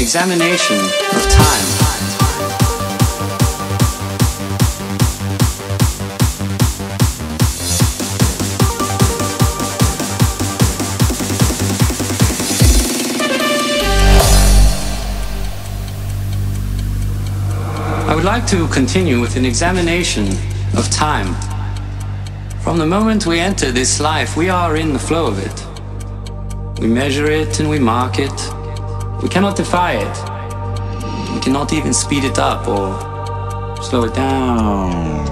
Examination of time. I would like to continue with an examination of time. From the moment we enter this life, we are in the flow of it. We measure it and we mark it. We cannot defy it. We cannot even speed it up or slow it down.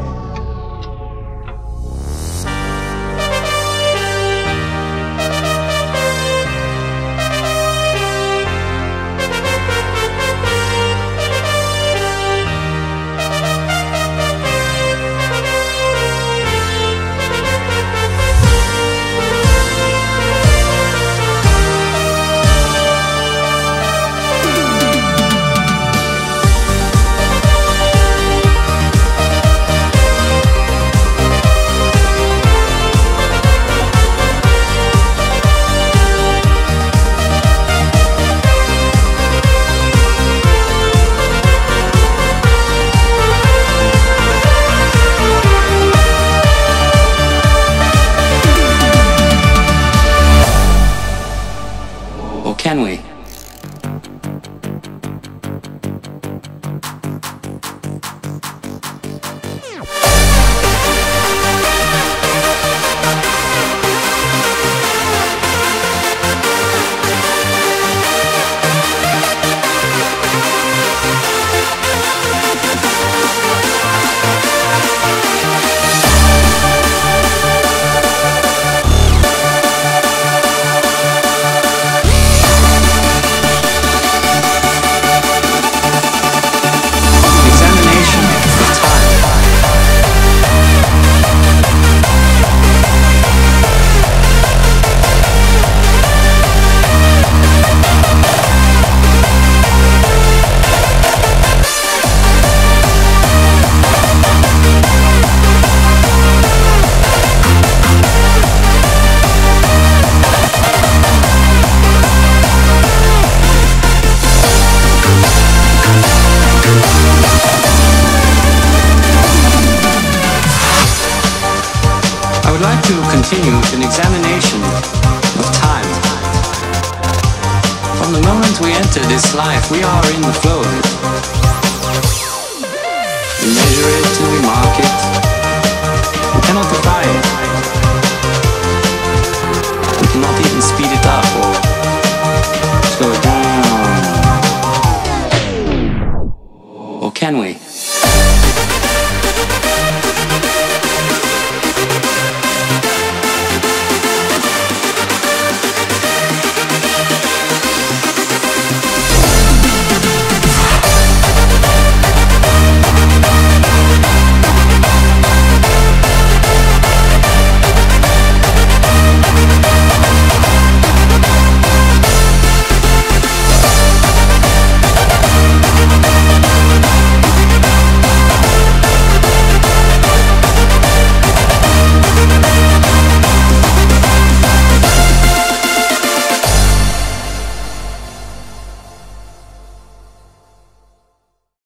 Can we? I would like to continue with an examination of time. From the moment we enter this life, we are in the flow of it. We measure it and we mark it. We cannot defy it. We cannot even speed it up or slow it down. Or can we?